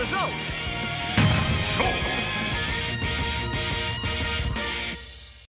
Result. Go.